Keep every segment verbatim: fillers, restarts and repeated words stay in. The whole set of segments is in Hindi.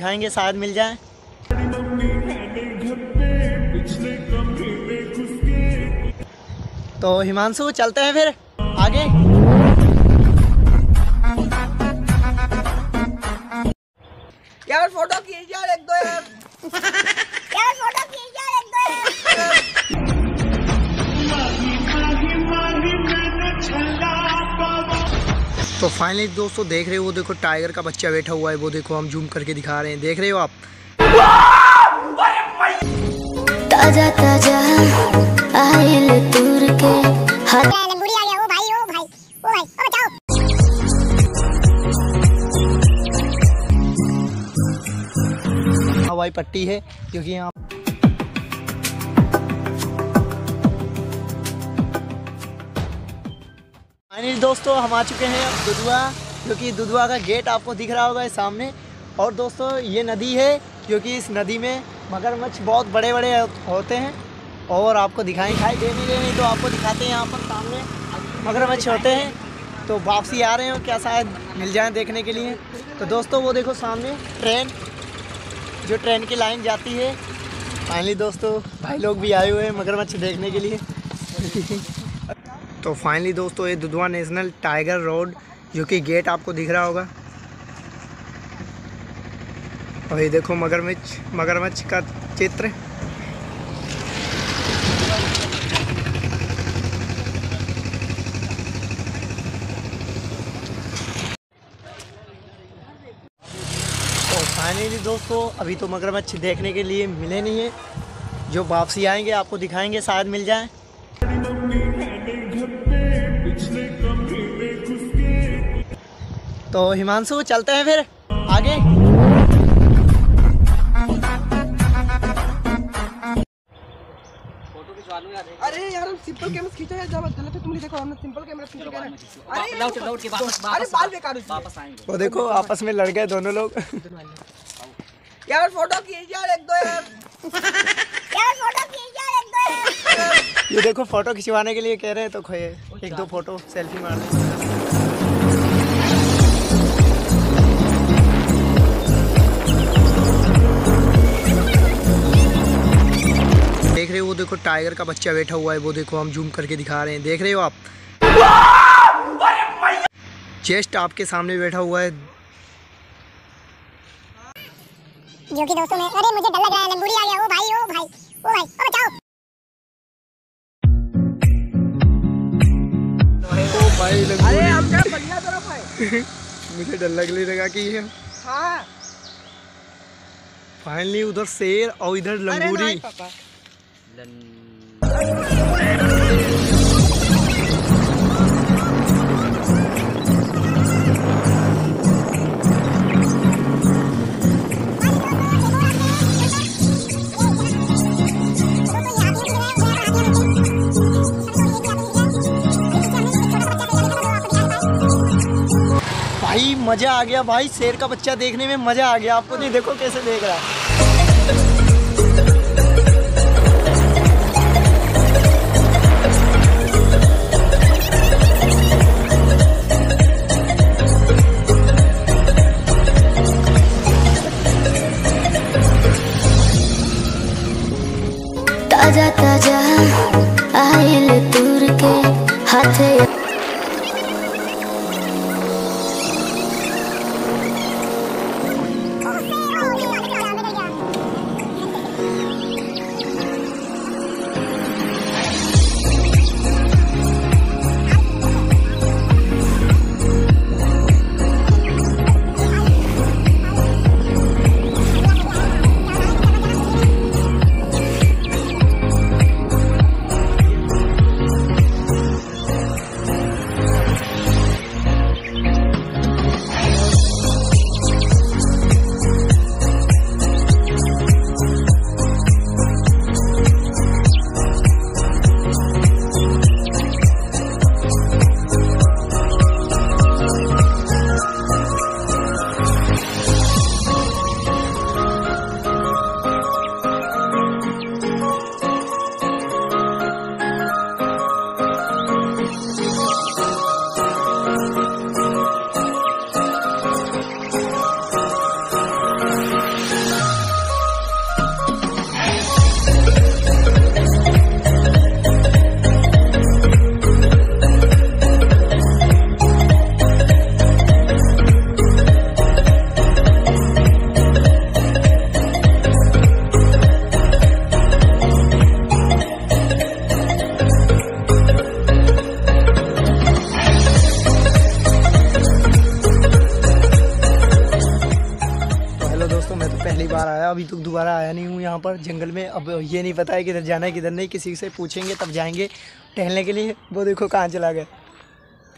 खाएंगे शायद मिल जाए। तो हिमांशु चलते हैं फिर आगे। यार फोटो खींच यार एक दो यार यार फोटो खींच यार एक दो यार। तो फाइनली दोस्तों देख रहे हो, वो देखो टाइगर का बच्चा बैठा हुआ है, वो देखो हम जूम करके दिखा रहे हैं, देख रहे हो आप। ताजा ताजा आयल तूर के हाथ लंगूरी आ गया। ओ भाई ओ भाई ओ भाई ओ बचाओ। हवाई पट्टी है क्योंकि यहाँ दोस्तों हम आ चुके हैं अब दुधवा, क्योंकि दुधवा का गेट आपको दिख रहा होगा सामने। और दोस्तों ये नदी है, क्योंकि इस नदी में मगरमच्छ बहुत बड़े बड़े होते हैं और आपको दिखाएं खाई दे नहीं रहे तो आपको दिखाते हैं। यहाँ पर सामने मगरमच्छ होते हैं, तो वापसी आ रहे हो क्या शायद मिल जाए देखने के लिए। तो दोस्तों वो देखो सामने ट्रेन, जो ट्रेन की लाइन जाती है। फाइनली दोस्तों भाई लोग भी आए हुए हैं मगरमच्छ देखने के लिए। तो फाइनली दोस्तों ये दुधवा नेशनल टाइगर रोड, जो कि गेट आपको दिख रहा होगा। और ये देखो मगरमच्छ मगरमच्छ का चित्र। तो फाइनली दोस्तों अभी तो मगरमच्छ देखने के लिए मिले नहीं है, जो वापसी आएंगे आपको दिखाएंगे शायद मिल जाए। तो हिमांशु चलते हैं फिर आगे। अरे यार हम सिंपल कैमरा खींचा है, जब गलत है तुम देखो हमने सिंपल कैमरा खींचा है। अरे लौट लौट के वापस वापस बाल बेकार वापस आएंगे। वो देखो आपस में लड़ गए दोनों लोग। यार फोटो खींच यार एक दो यार। यार फोटो खींच यार एक दो यार। ये देखो फोटो खिंचवाने के लिए कह रहे हैं, तो खोए एक दो फोटो सेल्फी मार लें। देख रहे हो वो देखो टाइगर का बच्चा बैठा हुआ है, वो देखो हम जूम करके दिखा रहे हैं, देख रहे हो आप। चेस्ट आपके सामने बैठा हुआ है, जो कि दोस्तों मैं अरे मुझे डर लग रहा है, लंगूरी आ गया। ओ भाई ओ भाई ओ भाई ओ बचाओ। ओ भाई लंगूरी अरे हम क्या बढ़िया तरफ है। मुझे डर लगने लगा कि ये हां। फाइनली उधर शेर और इधर लंगूरी। भाई मजा आ गया भाई, शेर का बच्चा देखने में मजा आ गया। आपको नहीं देखो कैसे देख रहा है। ताजा ताजा आयल तूर के हाथ। हेलो दोस्तों, मैं तो पहली बार आया, अभी तक दोबारा आया नहीं हूँ यहाँ पर जंगल में। अब ये नहीं पता है किधर जाना है किधर नहीं, किसी से पूछेंगे तब जाएंगे टहलने के लिए। वो देखो कहाँ चला गया।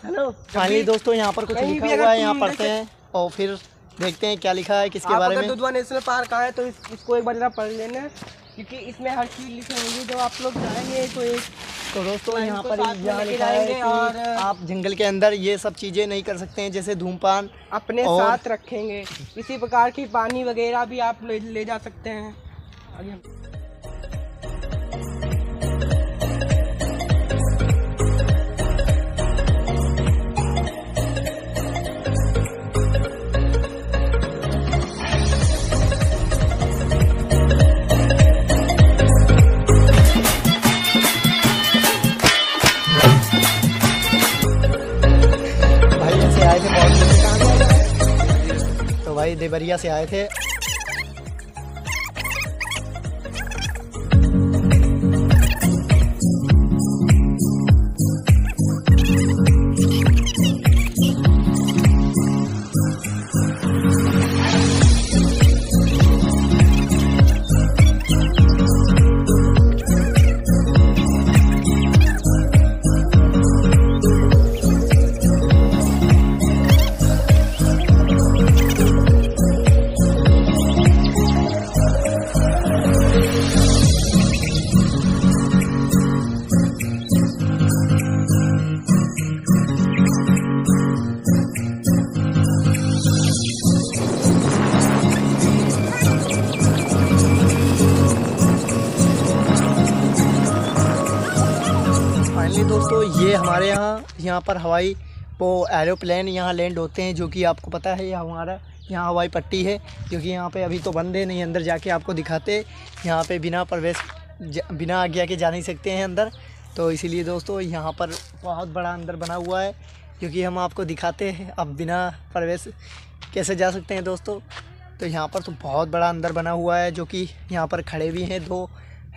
हेलो फाइनली दोस्तों, यहाँ पर कुछ लिखा हुआ है, यहाँ पढ़ते हैं और फिर देखते हैं क्या लिखा है, किसके बारे में। दुधवा नेशनल पार्क आए तो इस, इसको एक बार जरा पढ़ लेना, क्योंकि इसमें हर चीज़ लिखी होगी। जब आप लोग जाएंगे तो एक तो दोस्तों यहाँ पर यहाँ लिखा है कि और आप जंगल के अंदर ये सब चीज़ें नहीं कर सकते हैं, जैसे धूमपान अपने साथ रखेंगे, इसी प्रकार की पानी वगैरह भी आप ले, ले जा सकते हैं। आगे भाई देवरिया से आए थे। दोस्तों ये हमारे यहाँ यहाँ पर हवाई वो एरोप्लेन यहाँ लैंड होते हैं, जो कि आपको पता है ये हमारा यहाँ हवाई पट्टी है, क्योंकि यहाँ पे अभी तो बंद है, नहीं अंदर जाके आपको दिखाते। यहाँ पे बिना प्रवेश बिना आज्ञा के जा नहीं सकते हैं अंदर, तो इसीलिए दोस्तों यहाँ पर बहुत बड़ा अंदर बना हुआ है, क्योंकि हम आपको दिखाते हैं अब बिना प्रवेश कैसे जा सकते हैं दोस्तों। तो यहाँ पर तो बहुत बड़ा अंदर बना हुआ है, जो कि यहाँ पर खड़े भी हैं दो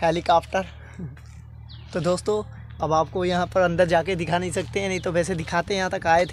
हेलीकॉप्टर। तो दोस्तों अब आपको यहाँ पर अंदर जाके दिखा नहीं सकते हैं, नहीं तो वैसे दिखाते। यहाँ तक आए थे।